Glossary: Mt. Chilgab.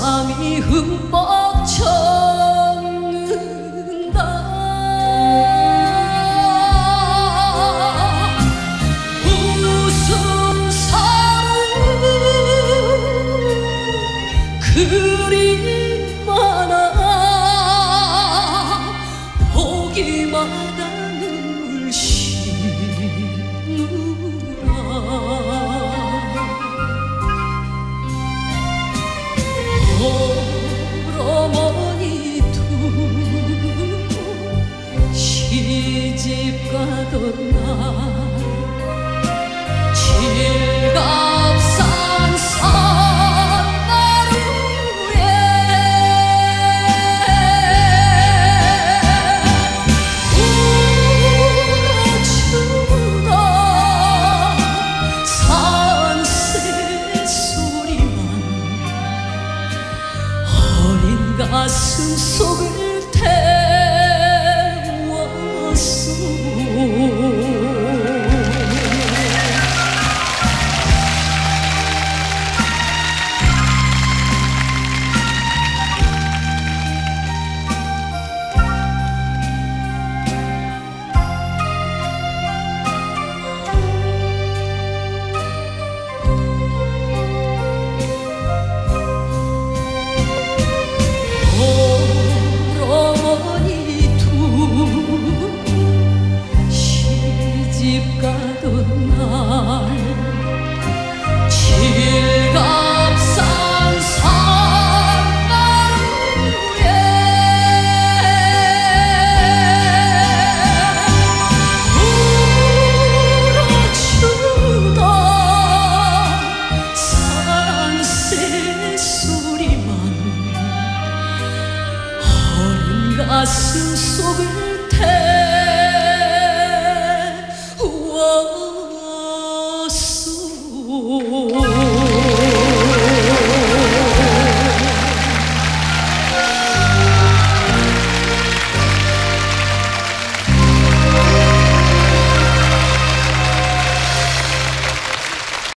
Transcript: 땀이 흠뻑 젖는다. 웃음소리는 그리 많아 보기마다 눈물 씻누라. 홀어머니 두고 시집 가던 날 칠갑산 산마루에 울어준다. 산새 소리만 어린 가슴 속을 태웠소.